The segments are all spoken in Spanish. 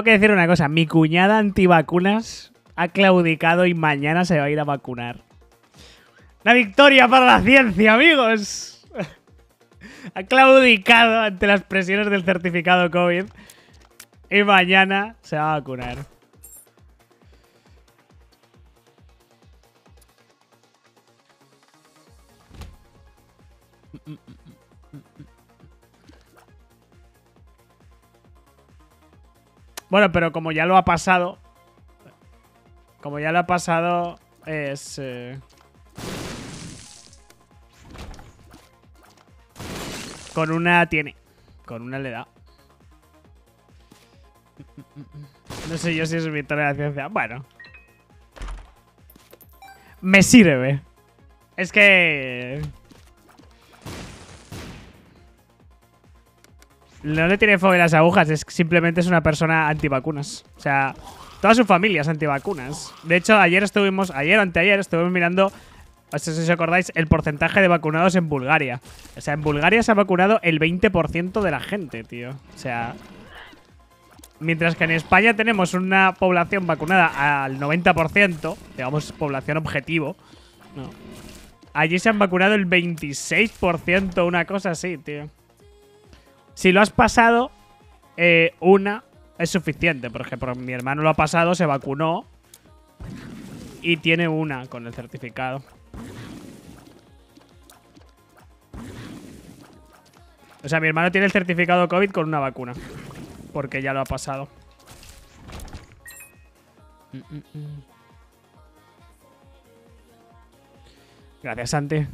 Tengo que decir una cosa, mi cuñada antivacunas ha claudicado y mañana se va a ir a vacunar. ¡Una victoria para la ciencia, amigos! Ha claudicado ante las presiones del certificado COVID y mañana se va a vacunar. Bueno, pero como ya lo ha pasado... Como ya lo ha pasado... Es... Con una tiene. Con una le da. No sé yo si es victoria de la ciencia. Bueno. Me sirve. Es que... No le tiene fobia a las agujas, es que simplemente es una persona antivacunas. O sea, toda su familia es antivacunas. De hecho, ayer o anteayer estuvimos mirando, no sé si os acordáis, el porcentaje de vacunados en Bulgaria. O sea, en Bulgaria se ha vacunado el 20% de la gente, tío. O sea, mientras que en España tenemos una población vacunada al 90%, digamos población objetivo, ¿no? Allí se han vacunado el 26%, una cosa así, tío. Si lo has pasado, una es suficiente. Por ejemplo, mi hermano lo ha pasado, se vacunó y tiene una con el certificado. O sea, mi hermano tiene el certificado COVID con una vacuna, porque ya lo ha pasado. Gracias, Santi.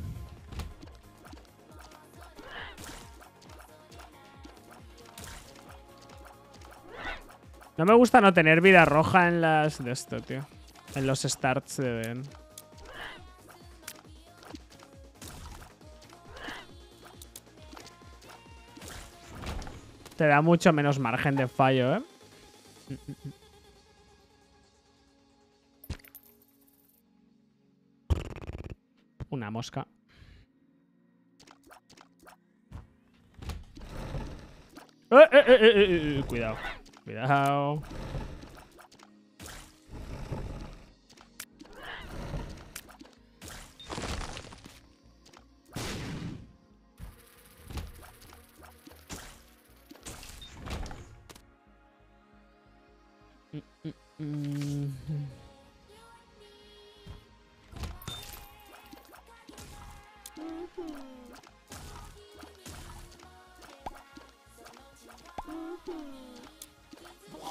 No me gusta no tener vida roja en las de esto, tío. En los starts de Ben. Te da mucho menos margen de fallo, ¿eh? Una mosca. Cuidado. Cuidado.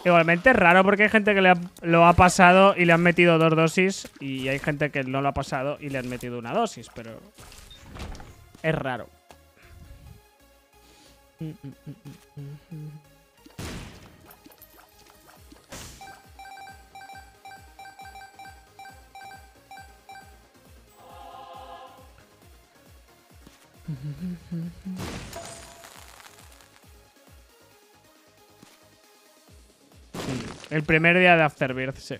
Igualmente es raro porque hay gente que lo ha pasado y le han metido 2 dosis y hay gente que no lo ha pasado y le han metido 1 dosis, pero es raro. El primer día de Afterbirth, sí.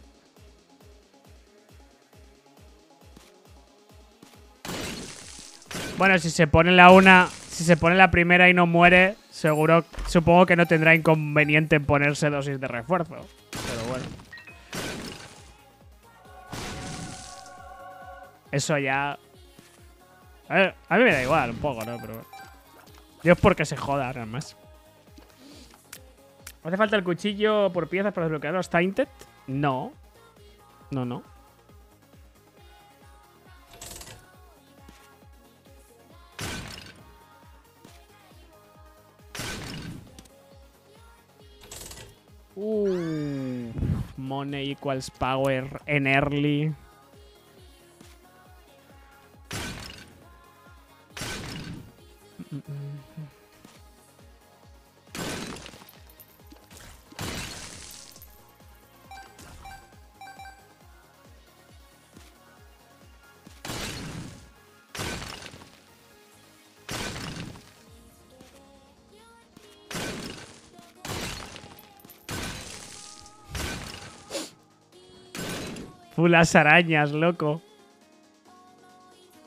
Bueno, si se pone la una... Si se pone la primera y no muere, seguro... Supongo que no tendrá inconveniente en ponerse 2 dosis de refuerzo. Pero bueno. Eso ya... A mí me da igual un poco, ¿no? Pero bueno. Dios porque se joda, nada más. ¿Hace falta el cuchillo por piezas para desbloquear los Tainted? No. No, no. Money equals power en early. Las arañas, loco.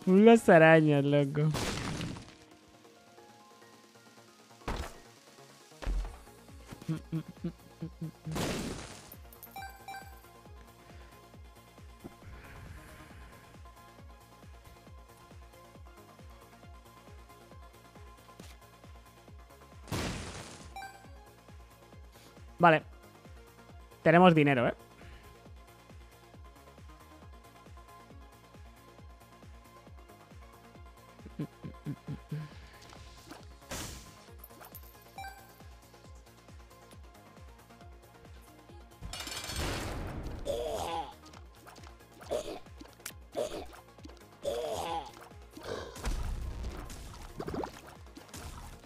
Las arañas, loco. Vale. Tenemos dinero, ¿eh?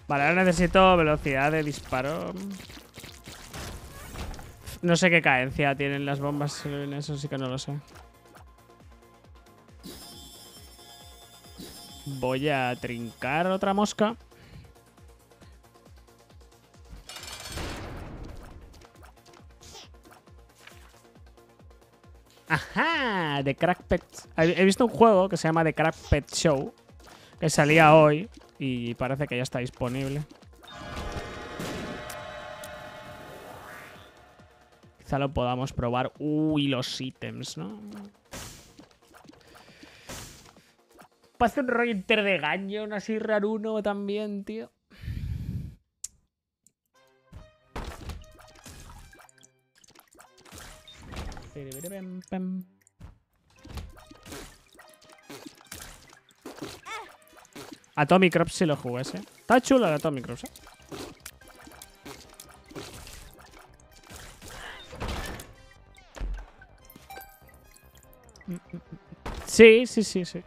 Vale, ahora necesito velocidad de disparo. No sé qué cadencia tienen las bombas, eso sí que no lo sé. Voy a trincar otra mosca. ¡Ajá! The Crackpet... He visto un juego que se llama The Crackpet Show, que salía hoy y parece que ya está disponible. Quizá lo podamos probar. Uy, los ítems, ¿no? Hace un rollo inter de gañón así raruno también, tío. Atomicrops si lo juguese. Está chulo el Atomicrops, ¿eh? Sí, sí, sí, sí.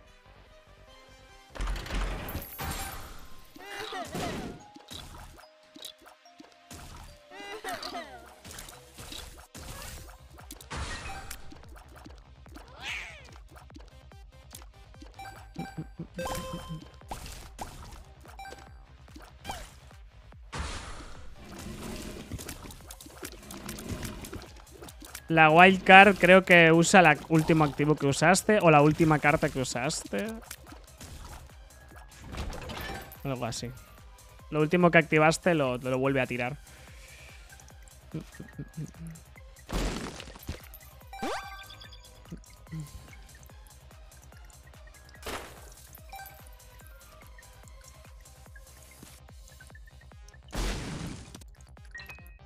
La wildcard creo que usa el último activo que usaste o la última carta que usaste. Algo así. Lo último que activaste lo vuelve a tirar.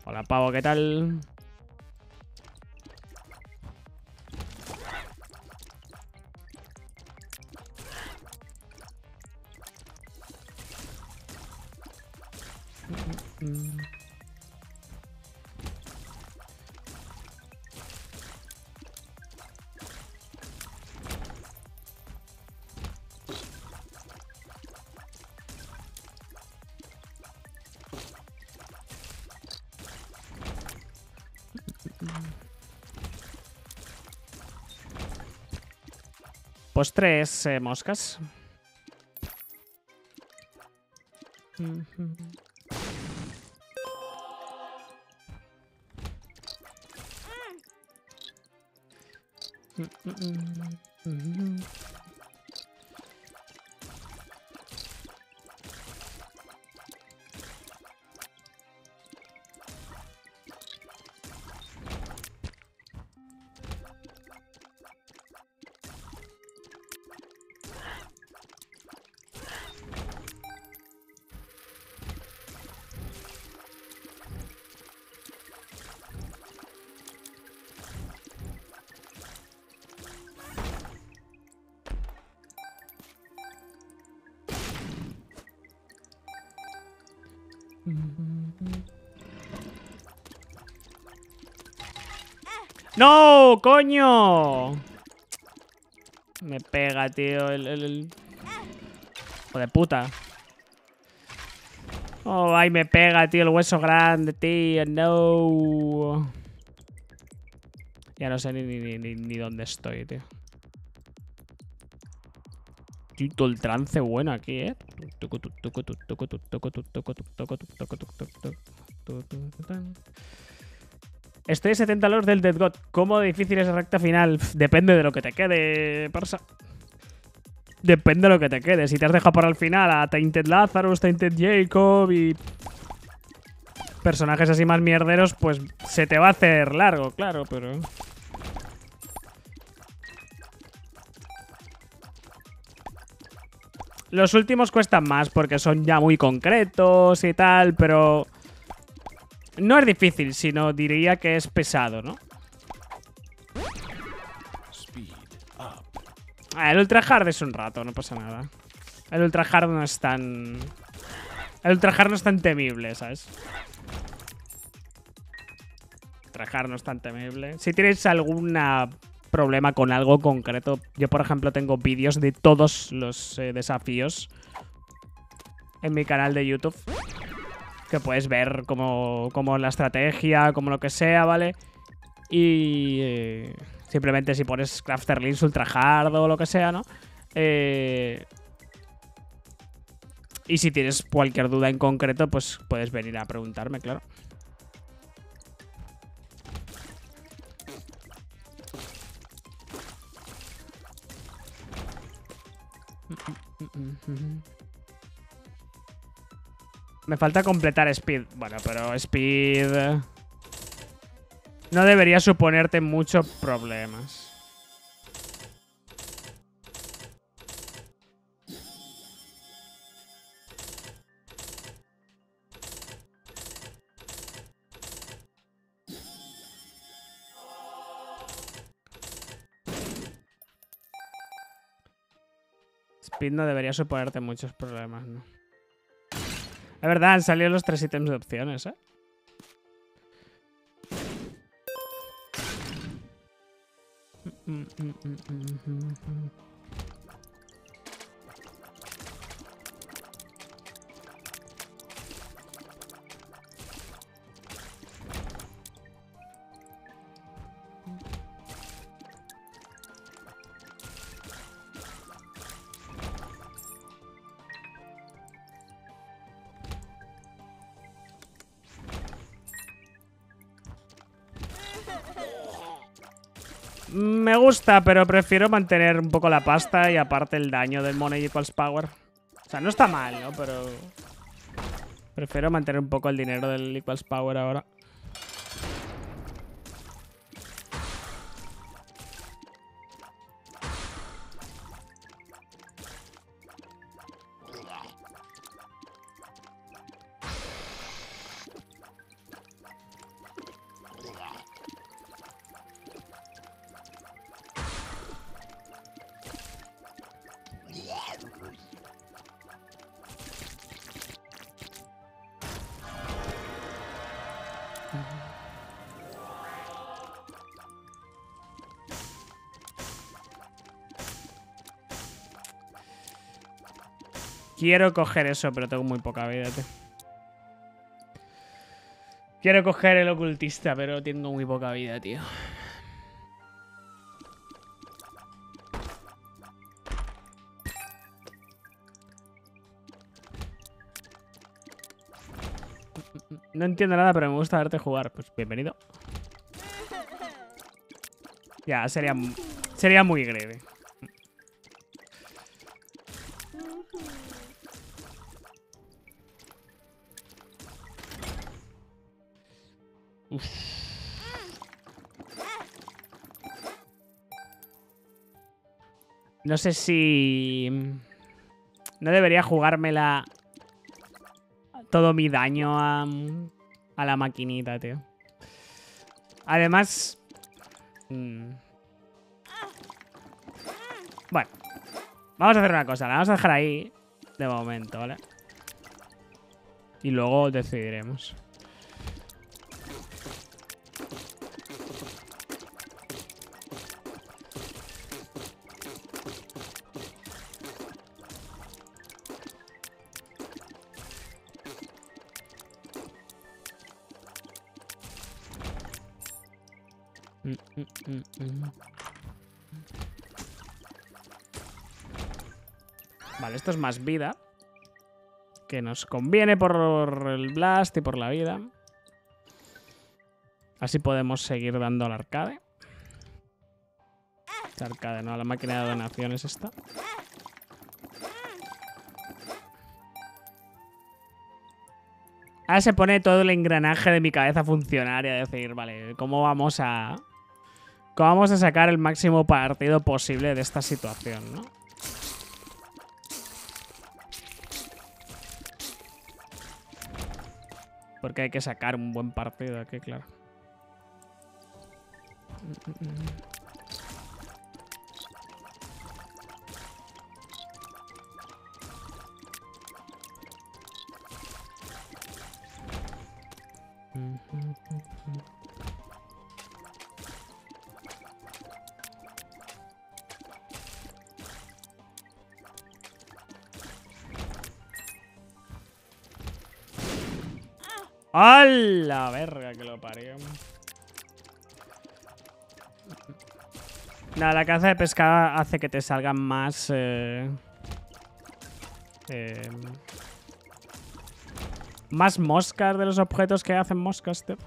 Hola, pavo, ¿qué tal? Pues tres moscas. ¡No, coño! Me pega, tío. Hijo de puta. Oh, ay, me pega, tío. El hueso grande, tío. No. Ya no sé ni dónde estoy, tío. Todo el trance bueno aquí, ¿eh? Estoy a 70 lores del Dead God. ¿Cómo difícil es la recta final? Depende de lo que te quede, parsa. Depende de lo que te quede. Si te has dejado para el final a Tainted Lazarus, Tainted Jacob y personajes así más mierderos, pues se te va a hacer largo, claro, pero... Los últimos cuestan más porque son ya muy concretos y tal, pero... No es difícil, sino diría que es pesado, ¿no? El Ultra Hard es un rato, no pasa nada. El Ultra Hard no es tan... El Ultra Hard no es tan temible, ¿sabes? Ultra Hard no es tan temible. Si tienes algún problema con algo concreto... Yo, por ejemplo, tengo vídeos de todos los desafíos en mi canal de YouTube. Que puedes ver como la estrategia, como lo que sea, ¿vale? Y... simplemente si pones Crafter Links Ultra Hard o lo que sea, ¿no? Y si tienes cualquier duda en concreto, pues puedes venir a preguntarme, claro. Me falta completar Speed. Bueno, pero Speed... no debería suponerte muchos problemas. Speed no debería suponerte muchos problemas, ¿no? Es verdad, han salido los 3 ítems de opciones, ¿eh? Me gusta, pero prefiero mantener un poco la pasta y aparte el daño del Money Equals Power. O sea, no está mal, ¿no? Pero prefiero mantener un poco el dinero del Equals Power ahora. Quiero coger eso, pero tengo muy poca vida, tío. Quiero coger el ocultista, pero tengo muy poca vida, tío. No entiendo nada, pero me gusta verte jugar. Pues bienvenido. Ya, sería muy grave. Uf. No sé si... No debería jugármela... Todo mi daño a la maquinita, tío. Además... Bueno. Vamos a hacer una cosa. La vamos a dejar ahí de momento, ¿vale? Y luego decidiremos. Vale, esto es más vida, que nos conviene por el blast y por la vida. Así podemos seguir dando al arcade. Este arcade, no, la máquina de donaciones esta. Ahora se pone todo el engranaje de mi cabeza a funcionar y a decir, vale, ¿cómo vamos a sacar el máximo partido posible de esta situación, ¿no? Porque hay que sacar un buen partido aquí, claro. ¡A la verga que lo parió! Nada, la caza de pescada hace que te salgan más... más moscas de los objetos que hacen moscas, tío.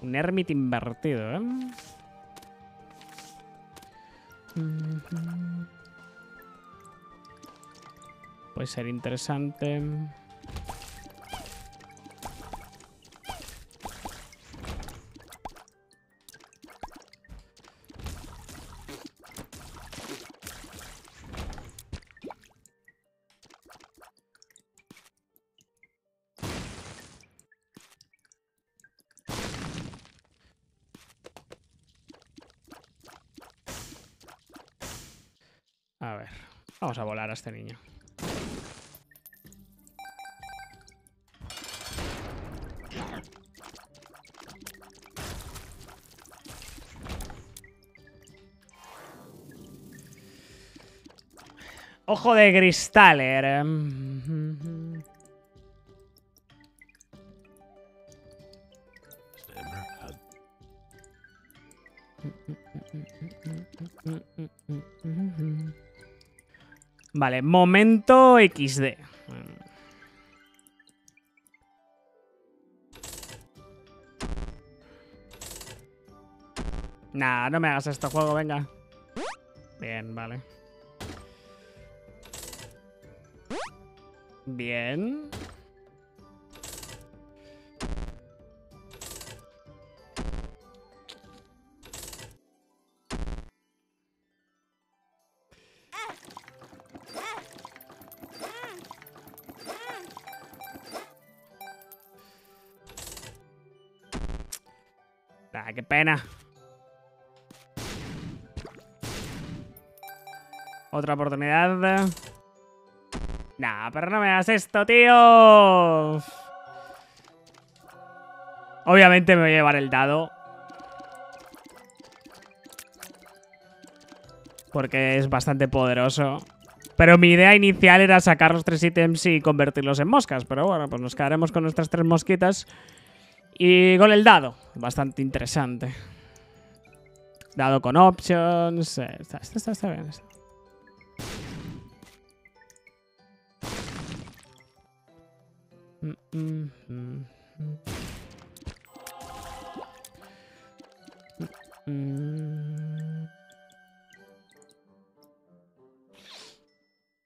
Un Hermit invertido, ¿eh? Puede ser interesante. A ver, vamos a volar a este niño. Ojo de Cristaller. Vale, momento XD. Nah, no me hagas este juego, venga. Bien, vale. Bien. Ah, qué pena. Otra oportunidad. Nah, pero no me hagas esto, tío. Obviamente me voy a llevar el dado. Porque es bastante poderoso. Pero mi idea inicial era sacar los tres ítems y convertirlos en moscas. Pero bueno, pues nos quedaremos con nuestras tres mosquitas. Y con el dado, bastante interesante. Dado con options. Está bien.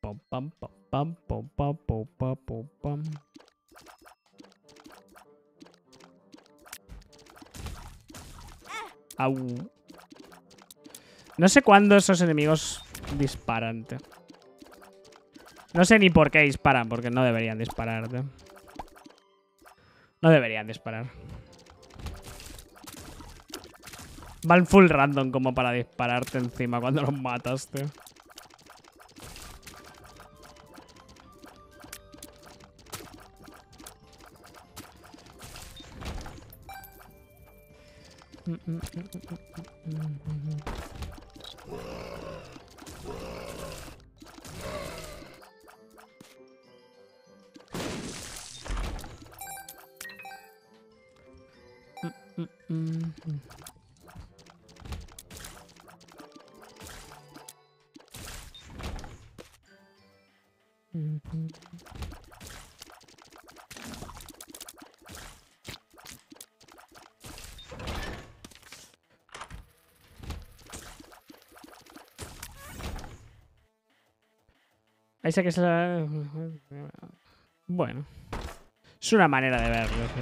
Pom pam pam pam pom pam pom pam pom pam. Au. No sé cuándo esos enemigos disparan. No sé ni por qué disparan, porque no deberían disparar. No deberían disparar. Van full random como para dispararte encima cuando los matas, tío. Ahí sé que es la... Bueno. Es una manera de verlo. Sí.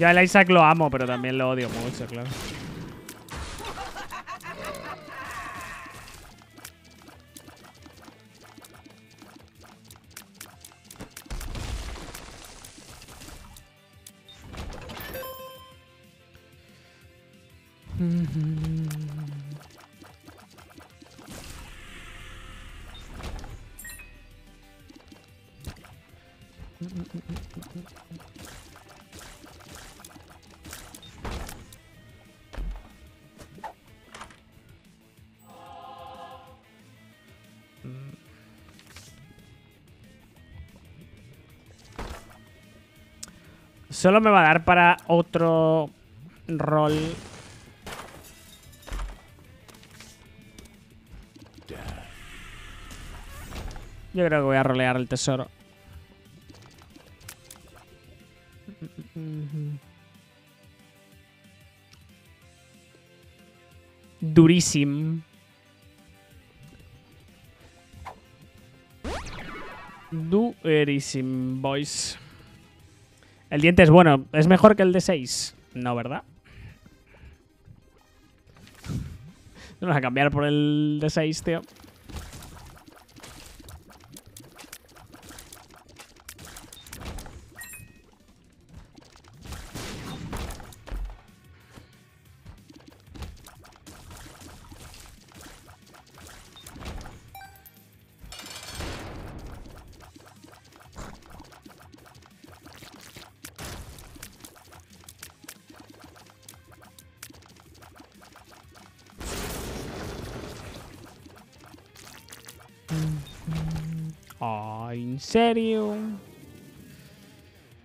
Yo al Isaac lo amo, pero también lo odio mucho, claro. Solo me va a dar para otro rol. Yo creo que voy a rolear el tesoro. Durísimo. Durísimo, boys. El diente es bueno. ¿Es mejor que el de 6? No, ¿verdad? Vamos a cambiar por el de 6, tío. ¿En serio?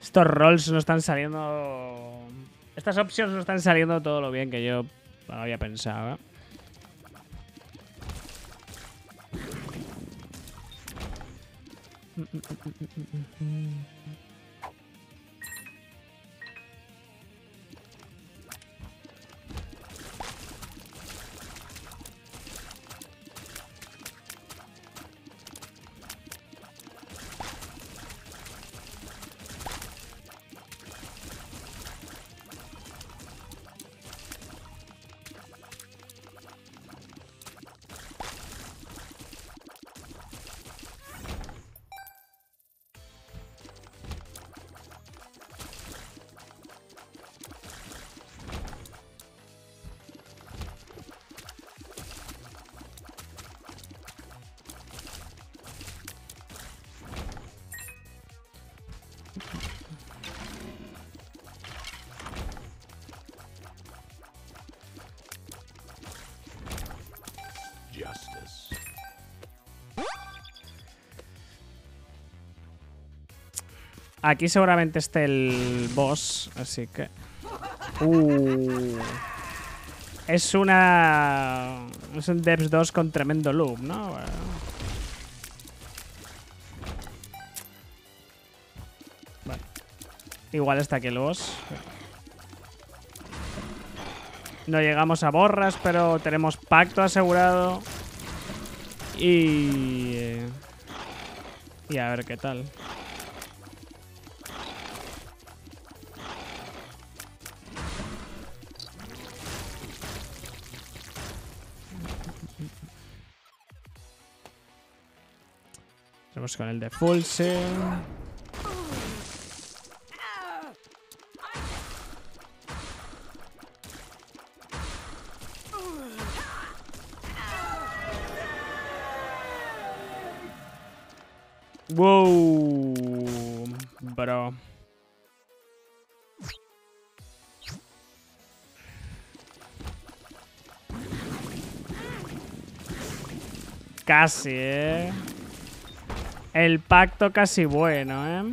Estos rolls no están saliendo... Estas opciones no están saliendo todo lo bien que yo había pensado, ¿eh? Aquí seguramente esté el boss, así que... Es una... Es un Depths 2 con tremendo loop, ¿no? Bueno. Vale. Igual está aquí el boss. No llegamos a borras, pero tenemos pacto asegurado. Y a ver qué tal. Con el de Fulse. Wow, bro. Casi, ¿eh? El pacto casi bueno, ¿eh?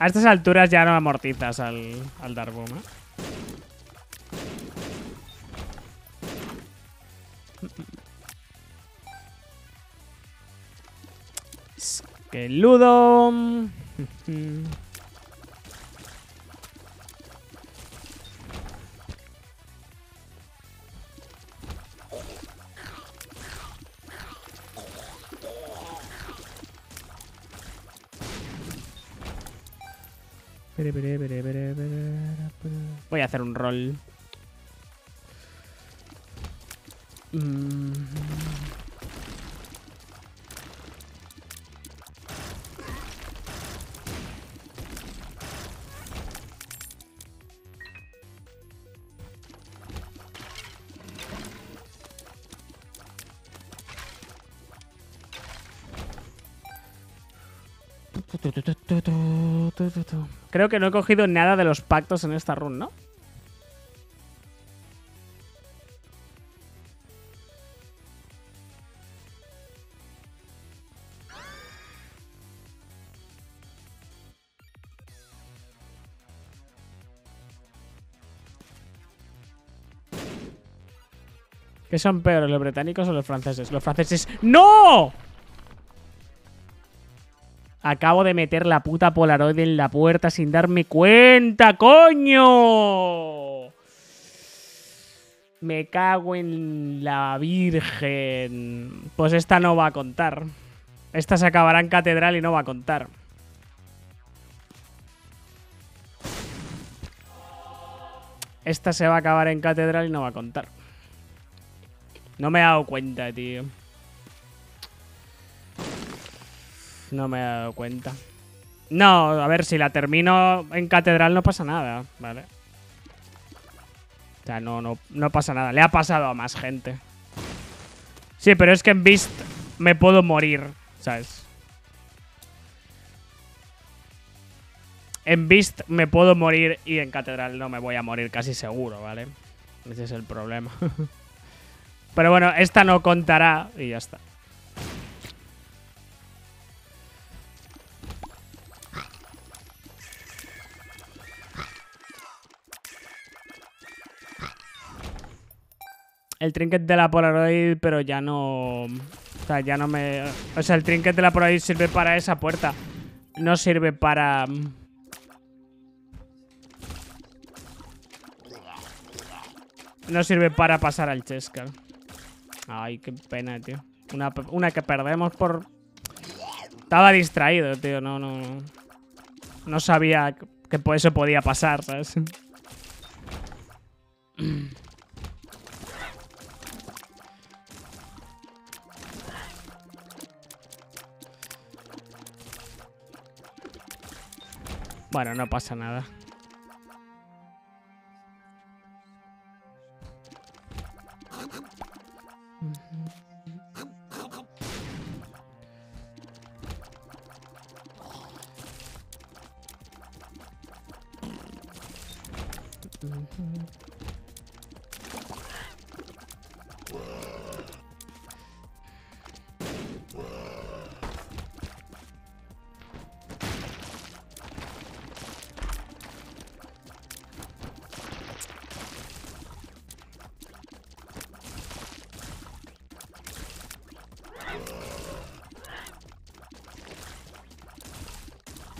A estas alturas ya no amortizas al Dark Bum, ¿eh? El Ludo. Voy a hacer un roll. Creo que no he cogido nada de los pactos en esta run, ¿no? ¿Qué son peores, los británicos o los franceses? Los franceses... ¡No! Acabo de meter la puta Polaroid en la puerta sin darme cuenta, coño. Me cago en la virgen. Pues esta no va a contar. Esta se acabará en catedral y no va a contar. Esta se va a acabar en catedral y no va a contar. No me he dado cuenta, tío. No me he dado cuenta. No, a ver, si la termino en catedral no pasa nada, ¿vale? O sea, no pasa nada. Le ha pasado a más gente. Sí, pero es que en Beast me puedo morir, ¿sabes? En Beast me puedo morir y en catedral no me voy a morir casi seguro, ¿vale? Ese es el problema. Pero bueno, esta no contará y ya está. El trinket de la Polaroid, pero ya no... O sea, ya no me... O sea, el trinket de la Polaroid sirve para esa puerta. No sirve para... No sirve para pasar al Chesca. Ay, qué pena, tío. Una que perdemos por... Estaba distraído, tío. No sabía que por eso podía pasar, ¿sabes? Bueno, no pasa nada.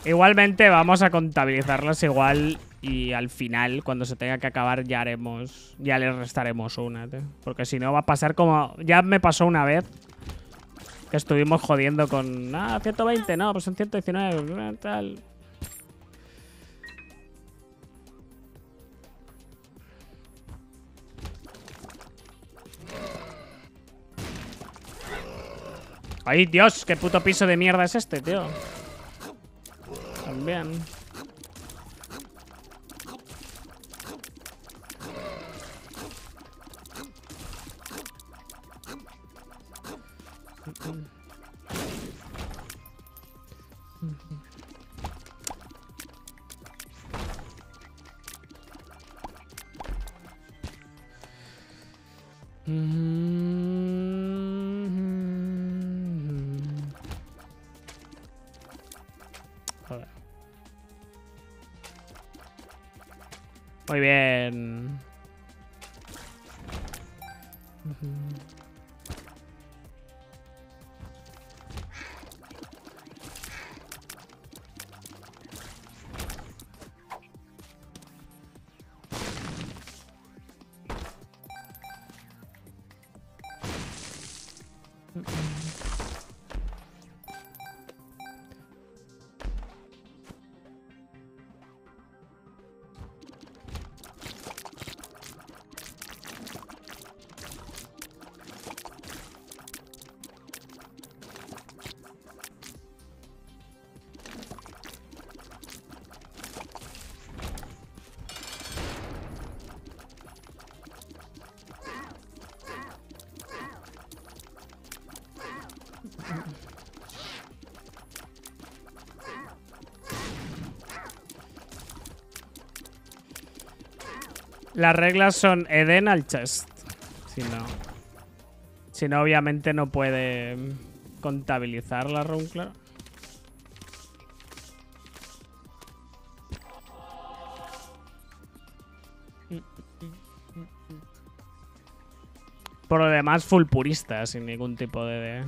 Igualmente vamos a contabilizarlas igual y al final, cuando se tenga que acabar, ya haremos... Ya les restaremos una, tío. Porque si no va a pasar como... Ya me pasó una vez que estuvimos jodiendo con... Ah, 120, no, pues son 119, tal... ¡Ay, Dios! ¡Qué puto piso de mierda es este, tío! Bien. Muy bien. Las reglas son Eden al chest. Si no, obviamente no puede contabilizar la run, claro. Por lo demás, full purista, sin ningún tipo de...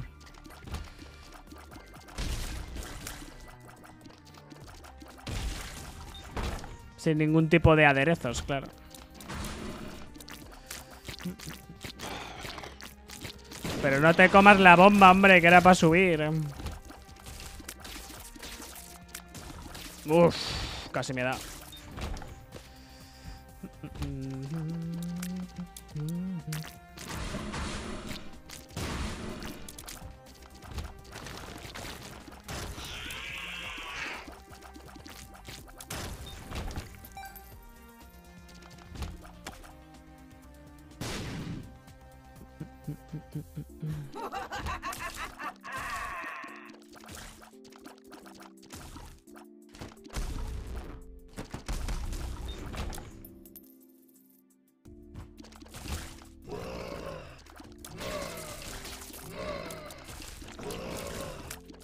Sin ningún tipo de aderezos, claro. Pero no te comas la bomba, hombre, que era para subir. Uff, casi me da.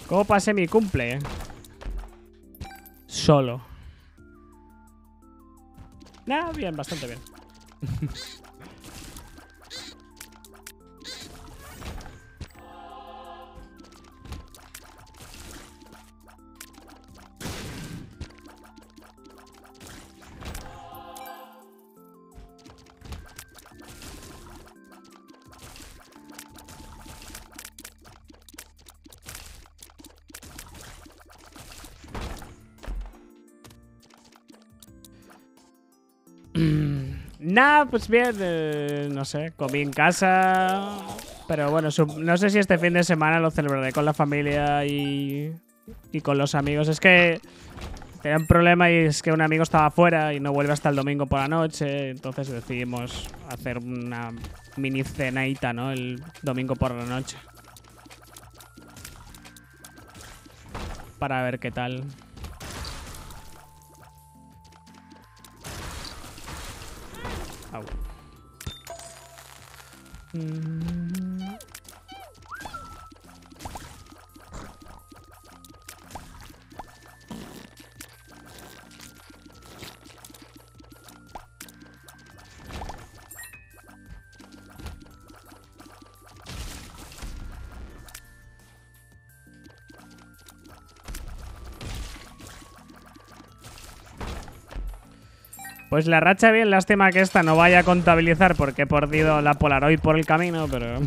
¿Cómo pasé mi cumple? Solo. Ah, bien, bastante bien. Nah, pues bien, no sé, comí en casa, pero bueno, no sé si este fin de semana lo celebraré con la familia y con los amigos. Es que tenía un problema y es que un amigo estaba fuera y no vuelve hasta el domingo por la noche, entonces decidimos hacer una mini cenaita, ¿no? El domingo por la noche. Para ver qué tal. Pues la racha bien, lástima que esta no vaya a contabilizar porque he perdido la Polaroid por el camino, pero...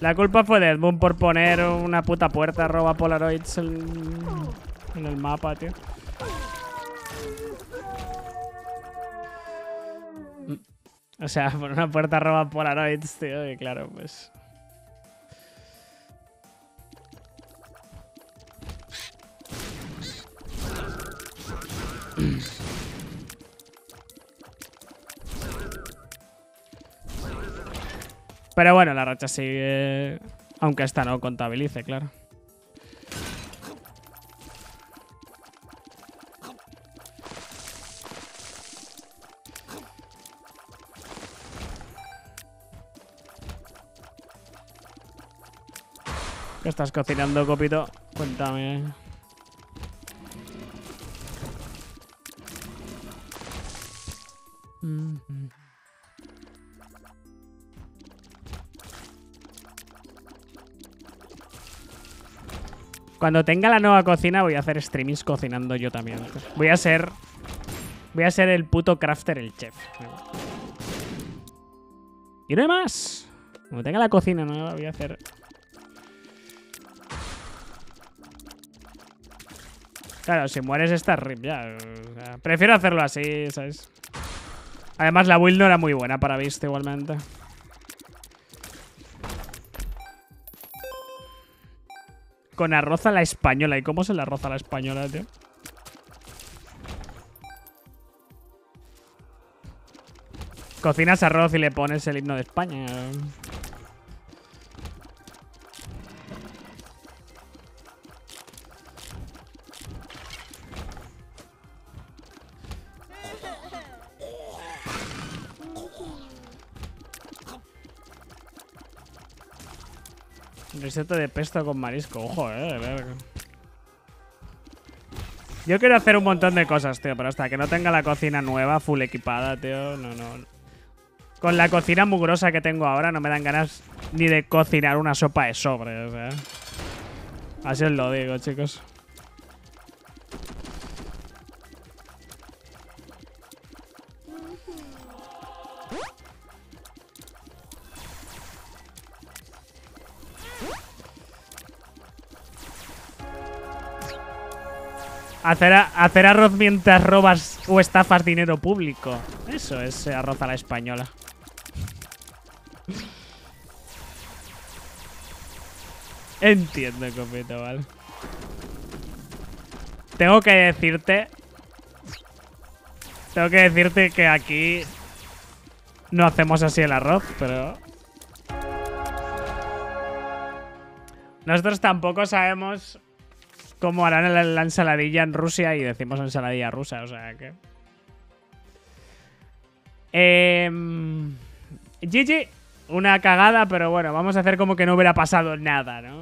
La culpa fue de Edmund por poner una puta puerta roba Polaroids en el mapa, tío. O sea, por una puerta roba Polaroids, tío, y claro, pues... Pero bueno, la racha sigue, aunque esta no contabilice, claro. ¿Qué estás cocinando, Copito? Cuéntame. Cuando tenga la nueva cocina voy a hacer streamings cocinando yo también. Voy a ser el puto crafter, el chef. Y no hay más. Cuando tenga la cocina nueva voy a hacer... Claro, si mueres estás rip ya. O sea, prefiero hacerlo así, ¿sabes? Además la build no era muy buena para Beast igualmente. Con arroz a la española. ¿Y cómo es el arroz a la española, tío? Cocinas arroz y le pones el himno de España. Risotto de pesto con marisco. Ojo, verga. Yo quiero hacer un montón de cosas, tío, pero hasta que no tenga la cocina nueva, full equipada, tío, no. Con la cocina mugrosa que tengo ahora no me dan ganas ni de cocinar una sopa de sobres, ¿eh? Así os lo digo, chicos. Hacer arroz mientras robas o estafas dinero público. Eso es arroz a la española. Entiendo, copito, ¿vale? Tengo que decirte que aquí no hacemos así el arroz, pero... Nosotros tampoco sabemos... Como harán la ensaladilla en Rusia y decimos ensaladilla rusa, o sea que... GG, una cagada, pero bueno, vamos a hacer como que no hubiera pasado nada, ¿no?